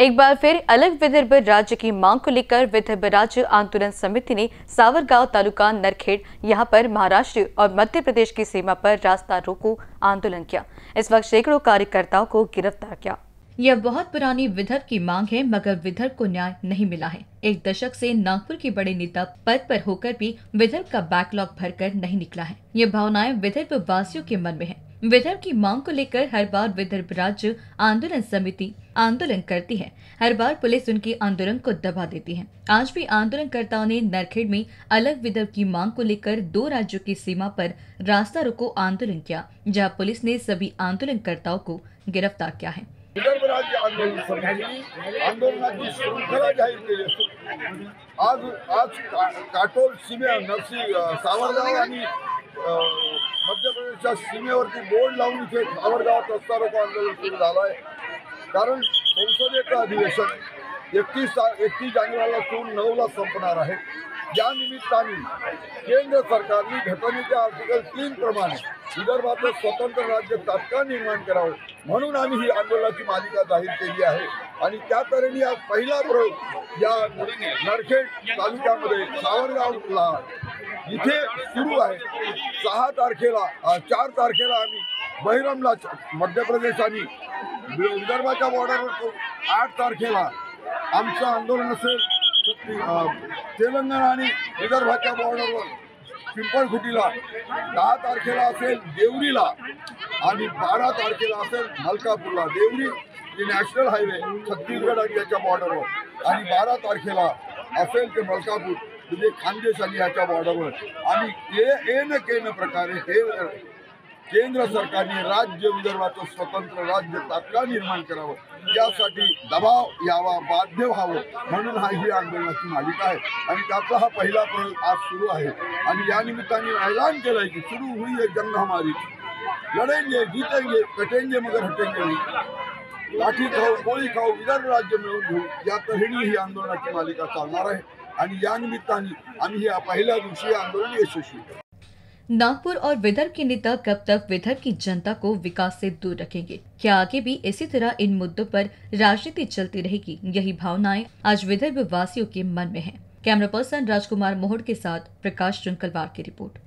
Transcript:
एक बार फिर अलग विदर्भ राज्य की मांग को लेकर विदर्भ राज्य आंदोलन समिति ने सावरगांव तालुका नरखेड़ यहां पर महाराष्ट्र और मध्य प्रदेश की सीमा पर रास्ता रोको आंदोलन किया। इस वक्त सैकड़ों कार्यकर्ताओं को गिरफ्तार किया। यह बहुत पुरानी विदर्भ की मांग है, मगर विदर्भ को न्याय नहीं मिला है। एक दशक से नागपुर के बड़े नेता पद पर होकर भी विदर्भ का बैकलॉग भरकर नहीं निकला है। ये भावनाएं विदर्भ वासियों के मन में है। विदर्भ की मांग को लेकर हर बार विदर्भ राज्य आंदोलन समिति आंदोलन करती है। हर बार पुलिस उनके आंदोलन को दबा देती है। आज भी आंदोलनकर्ताओं ने नरखेड़ में अलग विदर्भ की मांग को लेकर दो राज्यों की सीमा पर रास्ता रोको आंदोलन किया, जहाँ पुलिस ने सभी आंदोलनकर्ताओं को गिरफ्तार किया है। विदर्भ राज्य आंदोलन समिति आंदोलनाची शृंखला जाहीर केली असून आज काटोल सीमेवर सावरगाव आणि मध्य प्रदेशच्या सीमेवरती बोर्ड लावून इथे सावरगावात रस्ता रोको आंदोलन सुरू झालं आहे। कारण संसदेचं अधिवेशन 31 जानेवारीला जून 9ला संपणार आहे। या निमित्ताने केंद्र सरकारने घटनेच्या आर्टिकल 3 प्रमाणे विदर्भाचं स्वतंत्र राज्य तात्काळ निर्माण करावं म्हणून आम्ही ही आंदोलनाची मालिका जाहीर केली आहे। आणि त्या तऱ्हेने हा पहिला प्रयोग या नरखेड तालुक्यामध्ये सावरगावला इथे सुरू आहे। 4 तारखेला आम्ही बहिरमला मध्य प्रदेश आणि विदर्भाच्या बॉर्डरवर 8 तारखेला आमचं आंदोलन असेल तेलंगणा आणि विदर्भाच्या बॉर्डरवर पिंपळखुटीला, 10 तारखेला असेल देवरीला आणि 12 तारखेला असेल मलकापूरला। देवरी ते नॅशनल हायवे छत्तीसगड राज्याच्या बॉर्डरवर आणि 12 तारखेला असेल ते मलकापूर म्हणजे खानदेश आणि याच्या बॉर्डरवर। आणि केन प्रकारे हे केंद्र सरकारने राज्य विदर्भाचं स्वतंत्र राज्य तात्काळ निर्माण करावं यासाठी दबाव यावा, बाध्य व्हावं म्हणून ही आंदोलनाची मालिका आहे। आणि त्याचा हा पहिला प्रयोग आज सुरू आहे। आणि या निमित्ताने ऐलान केलं की सुरू हुई एक जंग हमारी, लड़ेंगे, जीतेंगे, कटेंगे मगर हटेंगे नहीं, लाठी खाऊ गोळी खाऊ विदर्भ राज्य मिळवून घेऊ या तऱ्हेने ही आंदोलनाची मालिका चालणार आहे। आणि या निमित्ताने आम्ही या पहिल्या दिवशी आंदोलन यशस्वी केलं। नागपुर और विदर्भ के नेता कब तक विदर्भ की जनता को विकास से दूर रखेंगे? क्या आगे भी इसी तरह इन मुद्दों पर राजनीति चलती रहेगी? यही भावनाएं आज विदर्भ वासियों के मन में है। कैमरा पर्सन राजकुमार मोहड़ के साथ प्रकाश चुनकलवार की रिपोर्ट।